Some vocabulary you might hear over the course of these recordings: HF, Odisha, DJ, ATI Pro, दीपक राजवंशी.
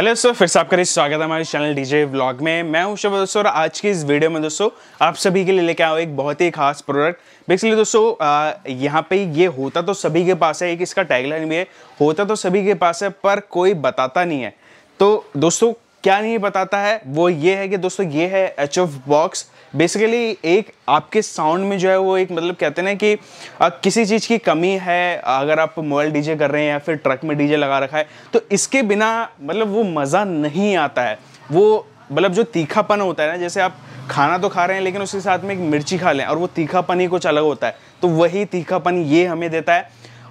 Hello दोस्तों, फिर से आपका स्वागत है हमारे चैनल डीजे व्लॉग में। मैं हूं शब्द दोस्तों, और आज की इस वीडियो में दोस्तों आप सभी के लिए लेके आया हूं एक बहुत ही खास प्रोडक्ट। बेसिकली दोस्तों यहाँ पे ये होता तो सभी के पास है, एक इसका टैगलाइन भी है, होता तो सभी के पास है पर कोई बताता नहीं है। तो दोस्तों क्या नहीं बताता है वो ये है कि दोस्तों ये है HF बॉक्स। बेसिकली एक आपके साउंड में जो है वो एक मतलब कहते हैं ना कि किसी चीज़ की कमी है। अगर आप मोबाइल डीजे कर रहे हैं या फिर ट्रक में डीजे लगा रखा है तो इसके बिना मतलब वो मज़ा नहीं आता है। वो मतलब जो तीखापन होता है ना, जैसे आप खाना तो खा रहे हैं लेकिन उसके साथ में एक मिर्ची खा लें और वो तीखापन ही कुछ अलग होता है, तो वही तीखापन ये हमें देता है।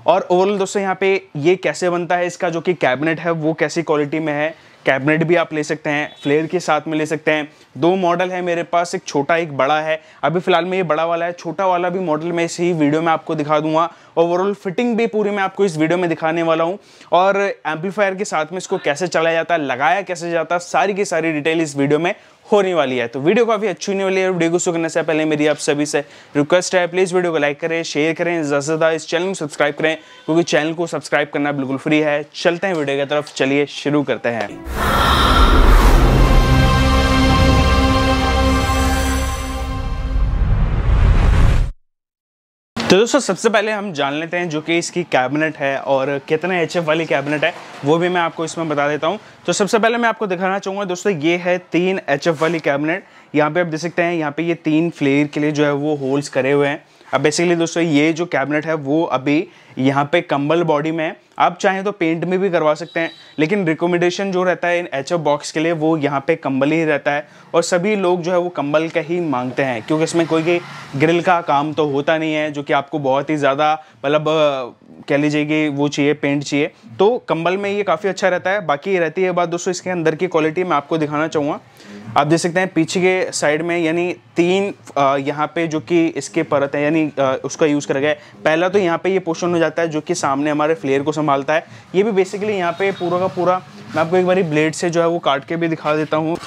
और ओवरऑल दोस्तों यहाँ पे ये कैसे बनता है, इसका जो कि कैबिनेट है वो कैसी क्वालिटी में है। कैबिनेट भी आप ले सकते हैं, फ्लेयर के साथ में ले सकते हैं। दो मॉडल है मेरे पास, एक छोटा एक बड़ा है। अभी फ़िलहाल में ये बड़ा वाला है, छोटा वाला भी मॉडल मैं इसी वीडियो में आपको दिखा दूंगा। ओवरऑल फिटिंग भी पूरी मैं आपको इस वीडियो में दिखाने वाला हूं, और एम्पलीफायर के साथ में इसको कैसे चलाया जाता है, लगाया कैसे जाता है, सारी की सारी डिटेल इस वीडियो में होने वाली है। तो वीडियो काफ़ी अच्छी होने वाली है। वीडियो को शुरू करने से पहले मेरी आप सभी से रिक्वेस्ट है, प्लीज़ वीडियो को लाइक करें, शेयर करें, ज़्यादा से ज़्यादा इस चैनल को सब्सक्राइब करें, क्योंकि चैनल को सब्सक्राइब करना बिल्कुल फ्री है। चलते हैं वीडियो की तरफ, चलिए शुरू करते हैं। तो दोस्तों सबसे पहले हम जान लेते हैं जो कि इसकी कैबिनेट है और कितना HF वाली कैबिनेट है वो भी मैं आपको इसमें बता देता हूं। तो सबसे पहले मैं आपको दिखाना चाहूँगा दोस्तों, ये है 3 HF वाली कैबिनेट। यहाँ पे आप देख सकते हैं, यहाँ पे ये 3 फ्लेयर के लिए जो है वो होल्स करे हुए हैं। अब बेसिकली दोस्तों ये जो कैबिनेट है वो अभी यहाँ पे कंबल बॉडी में है। आप चाहें तो पेंट में भी करवा सकते हैं, लेकिन रिकमेंडेशन जो रहता है इन HF बॉक्स के लिए वो यहाँ पे कंबल ही रहता है, और सभी लोग जो है वो कंबल का ही मांगते हैं, क्योंकि इसमें कोई ग्रिल का काम तो होता नहीं है, जो कि आपको बहुत ही ज़्यादा मतलब कह लीजिए कि वो चाहिए, पेंट चाहिए, तो कंबल में ये काफ़ी अच्छा रहता है। बाकी रहती है बात दोस्तों इसके अंदर की क्वालिटी, मैं आपको दिखाना चाहूँगा। आप देख सकते हैं पीछे के साइड में यानी 3 यहाँ पे जो कि इसके परत है यानी उसका यूज़ कर गया। पहला तो यहाँ पे ये पोर्शन हो जाता है जो कि सामने हमारे फ्लेयर को संभालता है। ये भी बेसिकली यहाँ पे पूरा का पूरा मैं आपको एक बारी ब्लेड से जो है वो काट के भी दिखा देता हूँ।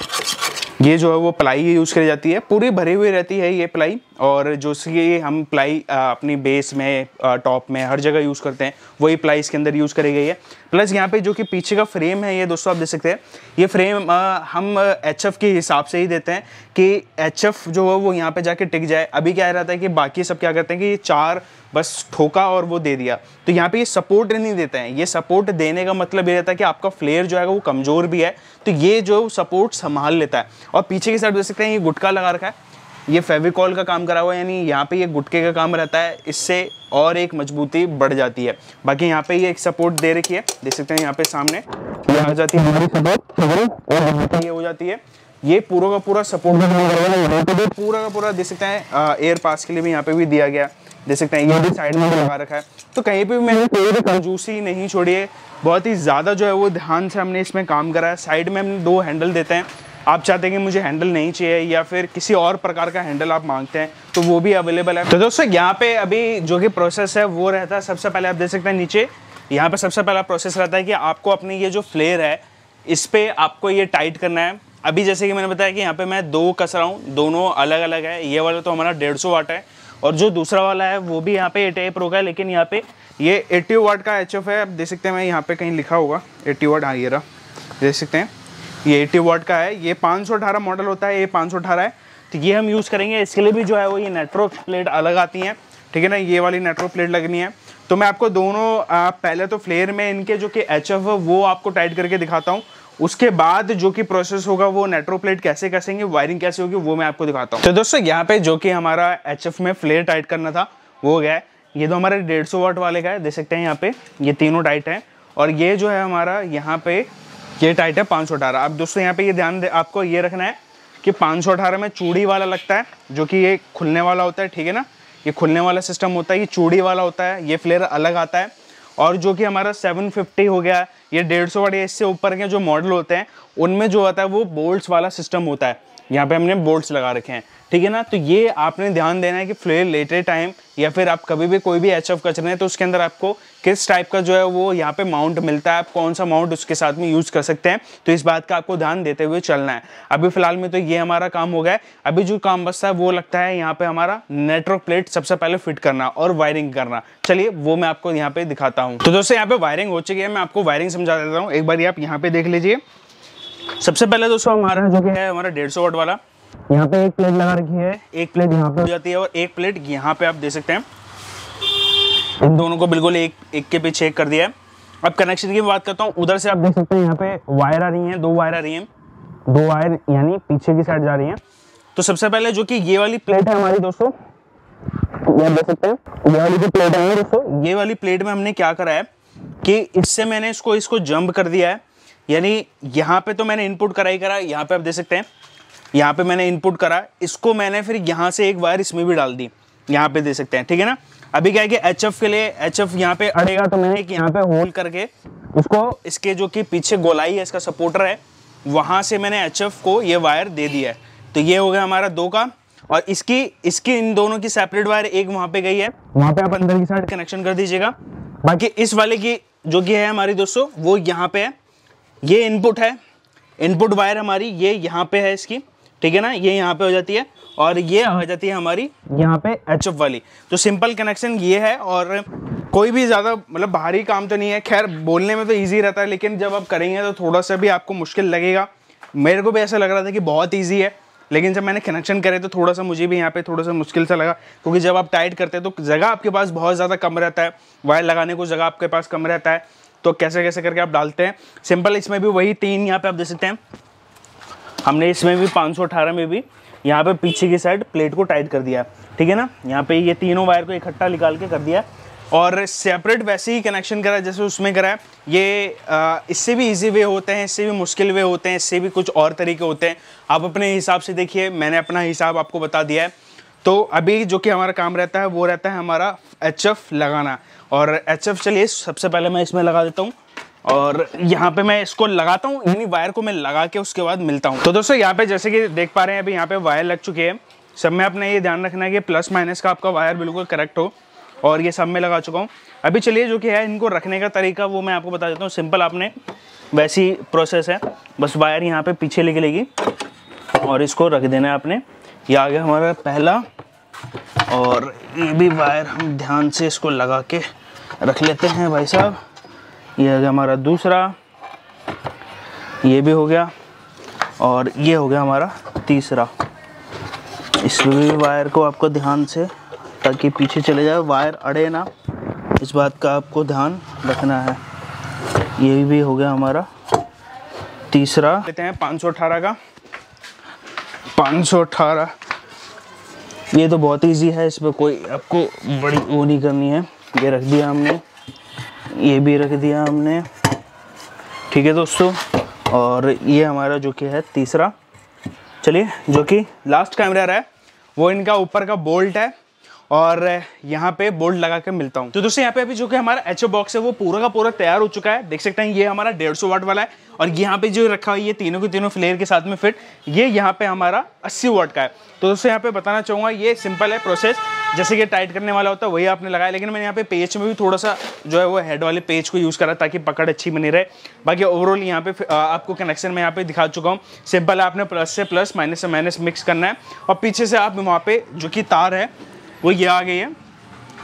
ये जो है वो प्लाई यूज़ करी जाती है, पूरी भरी हुई रहती है ये प्लाई, और जो इसकी हम प्लाई अपनी बेस में, टॉप में, हर जगह यूज़ करते हैं वही प्लाई इसके अंदर यूज़ करी गई है। प्लस यहाँ पे जो कि पीछे का फ्रेम है, ये दोस्तों आप देख सकते हैं, ये फ्रेम हम HF के हिसाब से ही देते हैं कि HF जो है वो यहाँ पे जाके टिक जाए। अभी क्या रहता है कि बाकी सब क्या करते हैं कि ये 4 बस ठोका और वो दे दिया, तो यहाँ पे ये सपोर्ट नहीं देते हैं। ये सपोर्ट देने का मतलब ये रहता है कि आपका फ्लेयर जो है वो कमज़ोर भी है, तो ये जो सपोर्ट संभाल लेता है। और पीछे की साइड देख सकते हैं ये गुटका लगा रखा है, ये फेविकॉल का काम करा हुआ है, यानी यहाँ पे ये गुटके का काम रहता है, इससे और एक मजबूती बढ़ जाती है। बाकी यहाँ पे ये एक सपोर्ट दे रखी है, देख सकते हैं यहाँ पे सामने ये आ जाती है हमारी सपोर्ट, और यहाँ पे ये हो जाती है, ये पूरा का पूरा सपोर्ट पूरा का पूरा देख सकते हैं। एयर पास के लिए भी यहाँ पे भी दिया गया, देख सकते हैं ये भी साइड में लगा रखा है। तो कहीं पे भी मैंने कोई कंजूसी नहीं छोड़ी है, बहुत ही ज़्यादा जो है वो ध्यान से हमने इसमें काम करा है। साइड में हम 2 हैंडल देते हैं। आप चाहते हैं कि मुझे हैंडल नहीं चाहिए या फिर किसी और प्रकार का हैंडल आप मांगते हैं तो वो भी अवेलेबल है। तो दोस्तों यहाँ पे अभी जो कि प्रोसेस है वो रहता है, सबसे पहले आप देख सकते हैं नीचे यहाँ पे सबसे पहला प्रोसेस रहता है कि आपको अपनी ये जो फ्लेयर है इस पर आपको ये टाइट करना है। अभी जैसे कि मैंने बताया कि यहाँ पर मैं 2 कस रहा हूँ, दोनों अलग अलग है। ये वाला तो हमारा 150 वाट है, और जो दूसरा वाला है वो भी यहाँ पे ATI Pro का है, लेकिन यहाँ पे ये 80 वाट का HF है। आप देख सकते हैं, मैं यहाँ पे कहीं लिखा होगा 80 वाट, हाँ ये रहा, देख सकते हैं ये 80 वाट का है। ये 518 मॉडल होता है, ये 518 है, तो ये हम यूज़ करेंगे। इसके लिए भी जो है वो ये नेटवर्क प्लेट अलग आती हैं, ठीक है ना, ये वाली नेटवर्क प्लेट लगनी है। तो मैं आपको दोनों पहले तो फ्लेयर में इनके जो कि HF वो आपको टाइट करके दिखाता हूँ, उसके बाद जो कि प्रोसेस होगा वो नेटवर्क प्लेट कैसे कसेंगे, वायरिंग कैसे होगी, वो मैं आपको दिखाता हूँ। तो दोस्तों यहाँ पे जो कि हमारा HF में फ्लेयर टाइट करना था वो हो गया है। ये तो हमारे 150 वाट वाले का है, देख सकते हैं यहाँ पे ये तीनों टाइट हैं, और ये जो है हमारा यहाँ पे ये टाइट है 518। अब दोस्तों यहाँ पे ये ध्यान आपको ये रखना है कि 518 में चूड़ी वाला लगता है, जो कि ये खुलने वाला होता है, ठीक है ना, ये खुलने वाला सिस्टम होता है, ये चूड़ी वाला होता है, ये फ्लेयर अलग आता है। और जो कि हमारा 750 हो गया, ये 150 वाट, ये इससे ऊपर के जो मॉडल होते हैं उनमें जो होता है वो बोल्ट्स वाला सिस्टम होता है, यहाँ पे हमने बोल्ट्स लगा रखे हैं, ठीक है ना। तो ये आपने ध्यान देना है कि फ्लेयर लेते टाइम या फिर आप कभी भी कोई भी HF कर रहे हैं तो उसके अंदर आपको किस टाइप का जो है वो यहाँ पे माउंट मिलता है, आप कौन सा माउंट उसके साथ में यूज़ कर सकते हैं, तो इस बात का आपको ध्यान देते हुए चलना है। अभी फ़िलहाल में तो ये हमारा काम हो गया है। अभी जो काम बचता है वो लगता है यहाँ पर हमारा नेटवर्क प्लेट सबसे पहले फिट करना और वायरिंग करना। चलिए वो मैं आपको यहाँ पर दिखाता हूँ। तो दोस्तों यहाँ पर वायरिंग हो चुकी है, मैं आपको वायरिंग समझा देता हूँ, एक बार आप यहाँ पर देख लीजिए। सबसे पहले दोस्तों हमारा जो है हमारा 150 वाट वाला यहाँ पे एक प्लेट लगा रखी है, एक प्लेट यहाँ पे हो जाती है और एक प्लेट यहाँ पे आप दे सकते हैं। इन दोनों को बिल्कुल एक के पीछे एक कर दिया है। अब कनेक्शन की बात करता हूँ, उधर से आप देख सकते हैं यहाँ पे वायर आ रही है, दो वायर आ रही है, दो वायर यानी पीछे की साइड जा रही है। तो सबसे पहले जो कि ये वाली प्लेट है हमारी दोस्तों, ये देख सकते हैं ये वाली जो प्लेट है दोस्तों, ये वाली प्लेट में हमने क्या करा है कि इससे मैंने इसको जंप कर दिया है। यानी यहाँ पे तो मैंने इनपुट करा ही करा, यहाँ पे आप देख सकते हैं यहाँ पे मैंने इनपुट करा, इसको मैंने फिर यहाँ से एक वायर इसमें भी डाल दी, यहाँ पे दे सकते हैं, ठीक है ना। अभी क्या है कि HF के लिए HF यहाँ पे अड़ेगा तो मैंने एक यहाँ पे होल्ड करके उसको, इसके जो कि पीछे गोलाई है, इसका सपोर्टर है, वहाँ से मैंने HF को ये वायर दे दिया है। तो ये हो गया हमारा 2 का, और इसकी इन दोनों की सेपरेट वायर एक वहाँ पे गई है, वहाँ पे आप अंदर की साइड कनेक्शन कर दीजिएगा। बाकी इस वाले की जो कि है हमारी दोस्तों वो यहाँ पे है, ये इनपुट है, इनपुट वायर हमारी ये यहाँ पे है इसकी, ठीक है ना, ये यहाँ पे हो जाती है और ये हो जाती है हमारी यहाँ पे HF वाली। तो सिंपल कनेक्शन ये है और कोई भी ज़्यादा मतलब भारी काम तो नहीं है। खैर बोलने में तो ईजी रहता है, लेकिन जब आप करेंगे तो थोड़ा सा भी आपको मुश्किल लगेगा। मेरे को भी ऐसा लग रहा था कि बहुत ईजी है, लेकिन जब मैंने कनेक्शन करे तो थोड़ा सा मुझे भी यहाँ पे थोड़ा सा मुश्किल सा लगा, क्योंकि जब आप टाइट करते हैं तो जगह आपके पास बहुत ज़्यादा कम रहता है, वायर लगाने को जगह आपके पास कम रहता है, तो कैसे कैसे करके आप डालते हैं। सिंपल इसमें भी वही 3 यहाँ पे आप दे सकते हैं, हमने इसमें भी 518 में भी यहाँ पे पीछे की साइड प्लेट को टाइट कर दिया, ठीक है ना। यहाँ पे ये तीनों वायर को इकट्ठा निकाल के कर दिया और सेपरेट वैसे ही कनेक्शन करा जैसे उसमें करा है। ये इससे भी इजी वे होते हैं, इससे भी मुश्किल वे होते हैं, इससे भी कुछ और तरीके होते हैं, आप अपने हिसाब से देखिए। मैंने अपना हिसाब आपको बता दिया है। तो अभी जो कि हमारा काम रहता है वो रहता है हमारा HF लगाना और HF, चलिए सबसे पहले मैं इसमें लगा देता हूँ और यहाँ पे मैं इसको लगाता हूँ, यानी वायर को मैं लगा के उसके बाद मिलता हूँ। तो दोस्तों यहाँ पे जैसे कि देख पा रहे हैं अभी यहाँ पे वायर लग चुके हैं। सब में आपने ये ध्यान रखना है कि प्लस माइनस का आपका वायर बिल्कुल करेक्ट हो, और ये सब में लगा चुका हूँ। अभी चलिए जो कि है इनको रखने का तरीका वो मैं आपको बता देता हूँ। सिंपल आपने वैसी प्रोसेस है, बस वायर यहाँ पर पीछे लेके लेगी और इसको रख देना है आपने। ये आ गया हमारा पहला, और ये भी वायर हम ध्यान से इसको लगा के रख लेते हैं भाई साहब। ये आ गया हमारा दूसरा, ये भी हो गया, और ये हो गया हमारा तीसरा। इसमें भी वायर को आपको ध्यान से, ताकि पीछे चले जाए वायर अड़े ना, इस बात का आपको ध्यान रखना है। ये भी हो गया हमारा तीसरा, लेते हैं 518 का 518। ये तो बहुत इजी है, इसमें कोई आपको बड़ी वो नहीं करनी है। ये रख दिया हमने, ये भी रख दिया हमने, ठीक है दोस्तों। और ये हमारा जो कि है तीसरा। चलिए जो कि लास्ट कैमरा रहा है वो इनका ऊपर का बोल्ट है, और यहाँ पे बोल्ट लगा के मिलता हूँ। तो दोस्तों यहाँ पे अभी जो कि हमारा HF बॉक्स है वो पूरा का पूरा तैयार हो चुका है। देख सकते हैं ये हमारा 150 वाट वाला है, और यहाँ पे जो रखा हुआ है ये तीनों के तीनों फ्लेयर के साथ में फिट, ये यहाँ पे हमारा 80 वाट का है। तो दोस्तों यहाँ पे बताना चाहूँगा ये सिंपल है प्रोसेस, जैसे कि टाइट करने वाला होता है वही आपने लगाया, लेकिन मैंने यहाँ पे पेच में भी थोड़ा सा जो है वो हेड वाले पेच को यूज़ करा ताकि पकड़ अच्छी बनी रहे। बाकी ओवरऑल यहाँ पे आपको कनेक्शन में यहाँ पे दिखा चुका हूँ। सिंपल है, आपने प्लस से माइनस मिक्स करना है, और पीछे से आप वहाँ पे जो कि तार है वो ये आ गई है,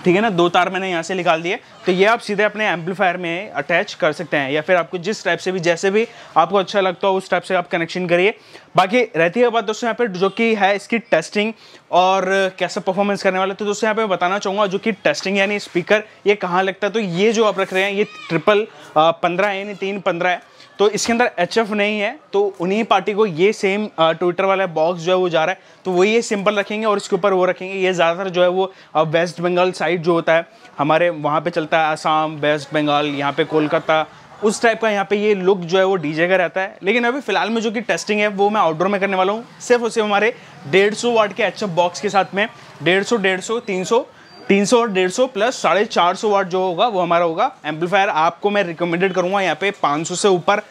ठीक है ना। 2 तार मैंने यहाँ से निकाल दिए, तो ये आप सीधे अपने एम्पलीफायर में अटैच कर सकते हैं, या फिर आपको जिस टाइप से भी जैसे भी आपको अच्छा लगता हो उस टाइप से आप कनेक्शन करिए। बाकी रहती है बात दोस्तों यहाँ पे जो कि है इसकी टेस्टिंग और कैसा परफॉर्मेंस करने वाला है। तो दोस्तों यहाँ पे बताना चाहूँगा जो कि टेस्टिंग यानी स्पीकर ये कहाँ लगता है, तो ये जो आप रख रहे हैं ये 3/15 है, यानी 3/15 है। तो इसके अंदर HF नहीं है, तो उन्हीं पार्टी को ये सेम ट्विटर वाला बॉक्स जो है वो जा रहा है, तो वो ये सिंपल रखेंगे और इसके ऊपर वो रखेंगे। ये ज़्यादातर जो है वो वेस्ट बंगाल साइड जो होता है हमारे वहाँ पे चलता है, असम, वेस्ट बंगाल, यहाँ पे कोलकाता, उस टाइप का यहाँ पे ये लुक जो है वो डीजे का रहता है। लेकिन अभी फिलहाल में जो कि टेस्टिंग है वो मैं आउटडोर में करने वाला हूँ, सिर्फ और सिर्फ हमारे 150 वाट के HF बॉक्स के साथ में। 150, 150, 300 और 150 प्लस 450 वाट जो होगा वो हमारा होगा एम्पलीफायर। आपको मैं रिकमेंडेड करूँगा यहाँ पे 500 से ऊपर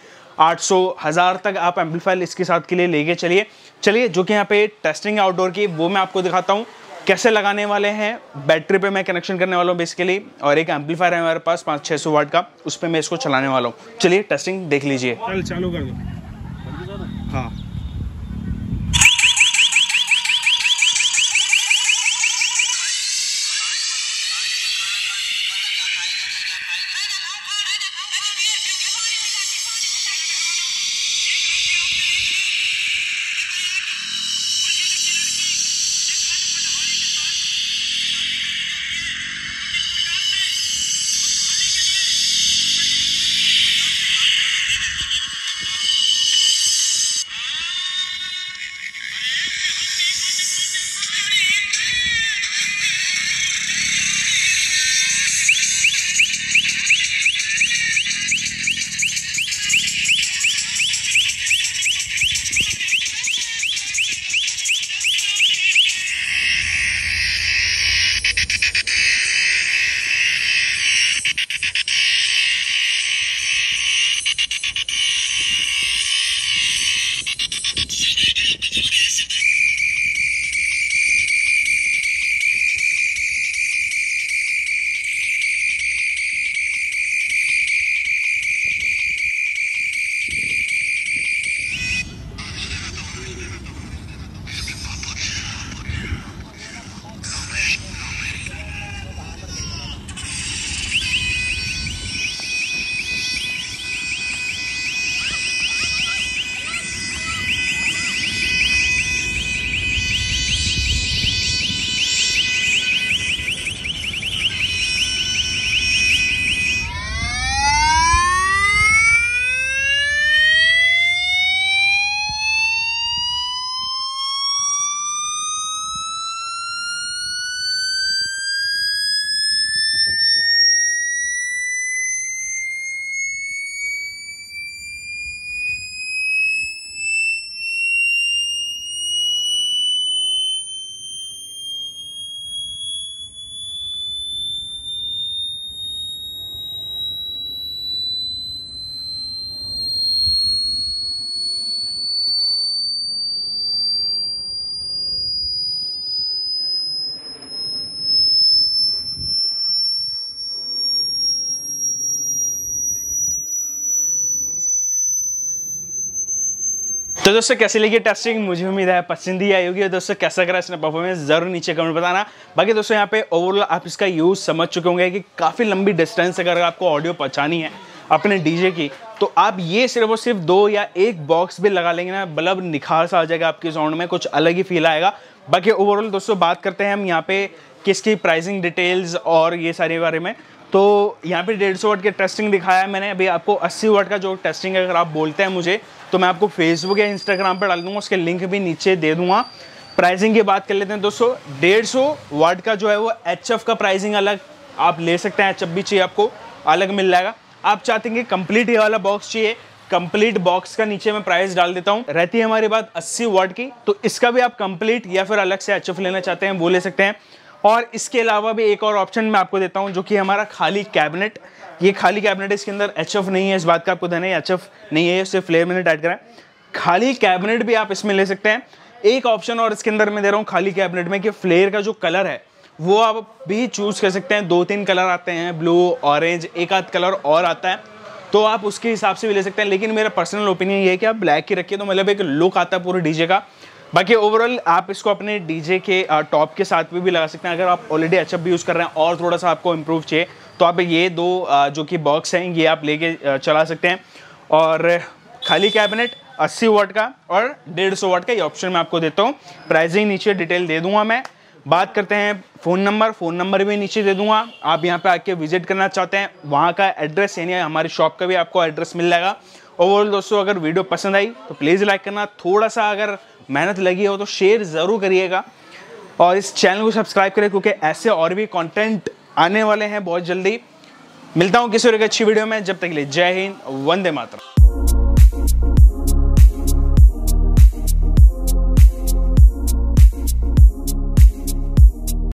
800, 1000 तक आप एम्पलीफायर इसके साथ के लिए लेके चलिए। चलिए जो कि यहाँ पे टेस्टिंग आउटडोर की वो मैं आपको दिखाता हूँ कैसे लगाने वाले हैं। बैटरी पे मैं कनेक्शन करने वाला हूँ बेसिकली, और एक एम्पलीफायर है हमारे पास 500-600 वाट का, उस पर मैं इसको चलाने वाला हूँ। चलिए टेस्टिंग देख लीजिए। चालू कर दो। हाँ तो दोस्तों कैसी लगी टेस्टिंग, मुझे उम्मीद है पसंद ही आई होगी। दोस्तों कैसा करा इसने परफॉर्मेंस, जरूर नीचे कमेंट बताना। बाकी दोस्तों यहाँ पे ओवरऑल आप इसका यूज़ समझ चुके होंगे कि काफ़ी लंबी डिस्टेंस अगर आपको ऑडियो पहुँचानी है अपने डीजे की, तो आप ये सिर्फ और सिर्फ दो या एक बॉक्स भी लगा लेंगे ना, बल्ब निखार सा आ जाएगा आपके साउंड में, कुछ अलग ही फील आएगा। बाकी ओवरऑल दोस्तों बात करते हैं हम यहाँ पे किसकी प्राइसिंग डिटेल्स और ये सारे बारे में। तो यहाँ पे 150 वाट के टेस्टिंग दिखाया है मैंने, अभी आपको 80 वाट का जो टेस्टिंग है अगर आप बोलते हैं मुझे तो मैं आपको फेसबुक या इंस्टाग्राम पर डाल दूँगा, उसके लिंक भी नीचे दे दूँगा। प्राइसिंग की बात कर लेते हैं दोस्तों, 150 वाट का जो है वो HF का प्राइसिंग अलग आप ले सकते हैं, HF भी चाहिए आपको अलग मिल जाएगा। आप चाहते हैं कि कंप्लीट ये वाला बॉक्स चाहिए, कंप्लीट बॉक्स का नीचे मैं प्राइस डाल देता हूं। रहती है हमारी बात 80 वाट की, तो इसका भी आप कंप्लीट या फिर अलग से HF लेना चाहते हैं वो ले सकते हैं। और इसके अलावा भी एक और ऑप्शन मैं आपको देता हूं जो कि हमारा खाली कैबिनेट, ये खाली कैबिनेट है, इसके अंदर HF नहीं है, इस बात का आपको ध्यान है, HF नहीं है, सिर्फ फ्लेयर मैंने ऐड करा है। खाली कैबिनेट भी आप इसमें ले सकते हैं, एक ऑप्शन और इसके अंदर मैं दे रहा हूँ खाली कैबिनेट में, कि फ्लेयर का जो कलर है वो आप भी चूज़ कर सकते हैं। 2-3 कलर आते हैं, ब्लू, ऑरेंज, एक आध कलर और आता है, तो आप उसके हिसाब से भी ले सकते हैं। लेकिन मेरा पर्सनल ओपिनियन ये है कि आप ब्लैक ही रखिए, तो मतलब एक लुक आता है पूरे डीजे का। बाकी ओवरऑल आप इसको अपने डीजे के टॉप के साथ भी लगा सकते हैं, अगर आप ऑलरेडी HF भी यूज़ कर रहे हैं और थोड़ा सा आपको इम्प्रूव चाहिए तो आप ये दो जो कि बॉक्स हैं ये आप लेके चला सकते हैं। और खाली कैबिनेट 80 वाट का और 150 वाट का ये ऑप्शन मैं आपको देता हूँ, प्राइसिंग नीचे डिटेल दे दूँगा मैं। बात करते हैं फ़ोन नंबर भी नीचे दे दूंगा, आप यहां पे आके विजिट करना चाहते हैं, वहां का एड्रेस यानी हमारी शॉप का भी आपको एड्रेस मिल जाएगा। ओवरऑल दोस्तों अगर वीडियो पसंद आई तो प्लीज़ लाइक करना, थोड़ा सा अगर मेहनत लगी हो तो शेयर ज़रूर करिएगा और इस चैनल को सब्सक्राइब करें, क्योंकि ऐसे और भी कॉन्टेंट आने वाले हैं बहुत जल्दी। मिलता हूँ किसी और एक अच्छी वीडियो में, जब तक के लिए जय हिंद, वंदे मातरम।